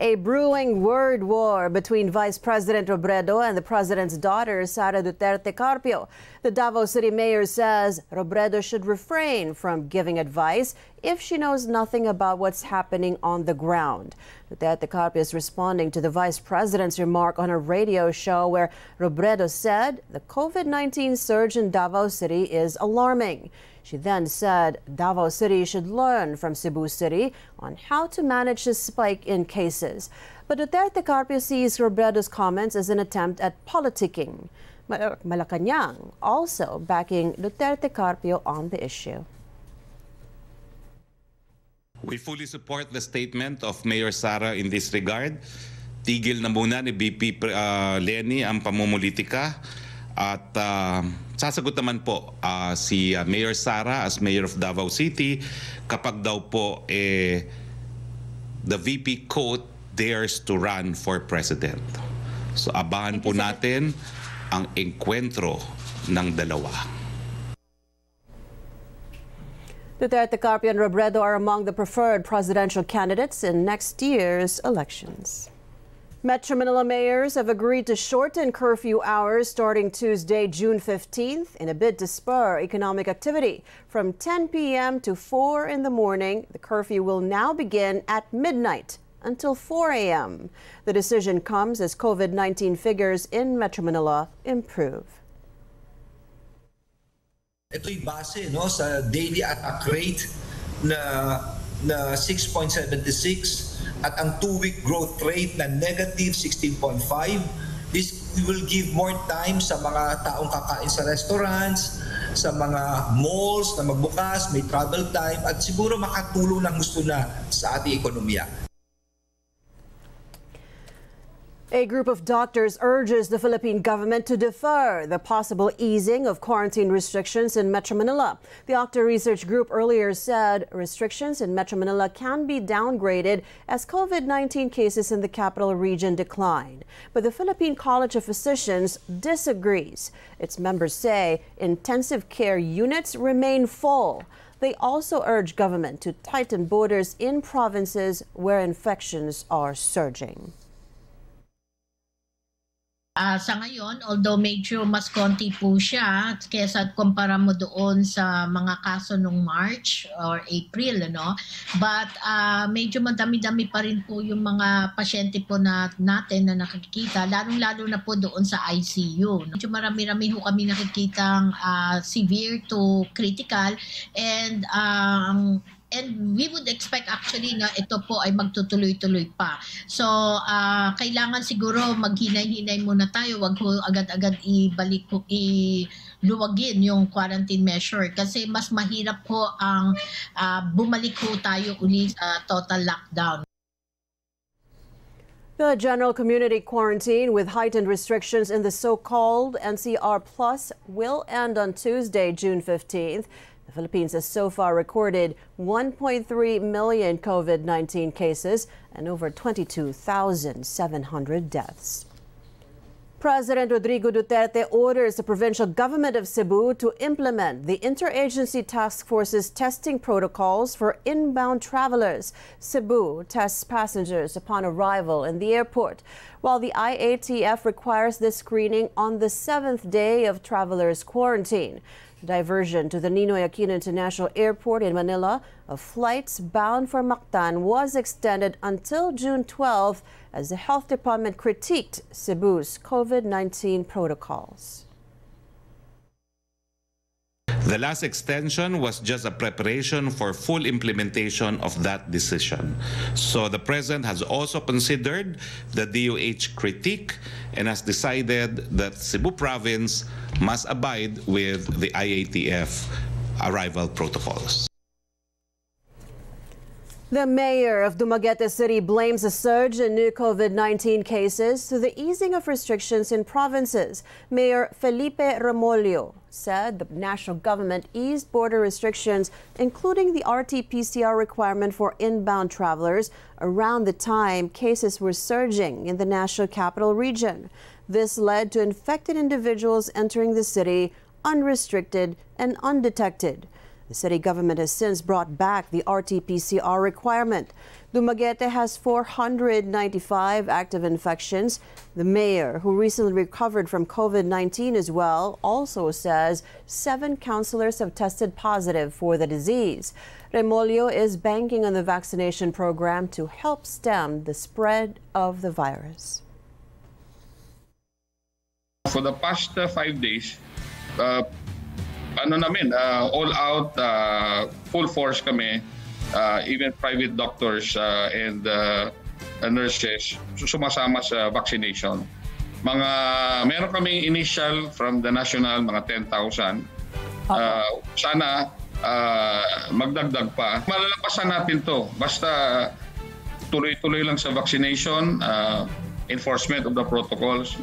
A brewing word war between Vice President Robredo and the president's daughter, Sara Duterte-Carpio. The Davao City mayor says Robredo should refrain from giving advice if she knows nothing about what's happening on the ground. Duterte-Carpio is responding to the vice president's remark on a radio show where Robredo said the COVID-19 surge in Davao City is alarming. She then said Davao City should learn from Cebu City on how to manage the spike in cases. But Duterte-Carpio sees Robredo's comments as an attempt at politicking. Malacañang also backing Duterte-Carpio on the issue. We fully support the statement of Mayor Sara in this regard. Tigil na muna ni BP Leni ang pamumulitika. At sasagot naman po si Mayor Sara as Mayor of Davao City kapag daw po the VP quote dares to run for president. So abangan po natin ang engkwentro ng dalawa. Duterte-Carpio and Robredo are among the preferred presidential candidates in next year's elections. Metro Manila mayors have agreed to shorten curfew hours starting Tuesday, June 15th, in a bid to spur economic activity. From 10 p.m. to 4 in the morning, the curfew will now begin at midnight until 4 a.m. The decision comes as COVID-19 figures in Metro Manila improve. Ito'y base, no, sa daily attack rate na 6.76. at ang 2-week growth rate na negative 16.5. This will give more time sa mga taong kakain sa restaurants, sa mga malls na magbukas, may travel time, at siguro makatulong ng gusto na sa ating ekonomiya. A group of doctors urges the Philippine government to defer the possible easing of quarantine restrictions in Metro Manila. The Octa Research Group earlier said restrictions in Metro Manila can be downgraded as COVID-19 cases in the capital region decline. But the Philippine College of Physicians disagrees. Its members say intensive care units remain full. They also urge government to tighten borders in provinces where infections are surging. Sa ngayon, although medyo mas konti po siya kesa kumpara mo doon sa mga kaso nung March or April, ano? But medyo madami-dami pa rin po yung mga pasyente po natin na nakikita, lalong-lalo na po doon sa ICU. Medyo marami-rami po kami nakikitang severe to critical, and we would expect actually na ito po ay magtutuloy-tuloy pa. So, kailangan siguro maghinay-hinay muna tayo. Huwag ko agad-agad iluwagin yung quarantine measure kasi mas mahirap po ang bumalik po tayo ulit sa total lockdown. The general community quarantine with heightened restrictions in the so-called NCR Plus will end on Tuesday, June 15th. The Philippines has so far recorded 1.3 million COVID-19 cases and over 22,700 deaths. President Rodrigo Duterte orders the provincial government of Cebu to implement the Interagency Task Force's testing protocols for inbound travelers. Cebu tests passengers upon arrival in the airport, while the IATF requires this screening on the 7th day of travelers' quarantine. Diversion to the Ninoy Aquino International Airport in Manila of flights bound for Mactan was extended until June 12 as the Health Department critiqued Cebu's COVID-19 protocols. The last extension was just a preparation for full implementation of that decision. So the president has also considered the DOH critique and has decided that Cebu province must abide with the IATF arrival protocols. The mayor of Dumaguete City blames a surge in new COVID-19 cases to the easing of restrictions in provinces. Mayor Felipe Ramoglio said the national government eased border restrictions, including the RT-PCR requirement for inbound travelers, around the time cases were surging in the national capital region. This led to infected individuals entering the city unrestricted and undetected. The city government has since brought back the RT-PCR requirement. Dumaguete has 495 active infections. The mayor, who recently recovered from COVID-19 as well, also says 7 councilors have tested positive for the disease. Ramoglio is banking on the vaccination program to help stem the spread of the virus. For the past 5 days, all out, full force kami, even private doctors and nurses sumasama sa vaccination. Meron kaming initial from the national, mga 10,000. Sana magdagdag pa. Malalampasan natin to. Basta tuloy-tuloy lang sa vaccination, enforcement of the protocols.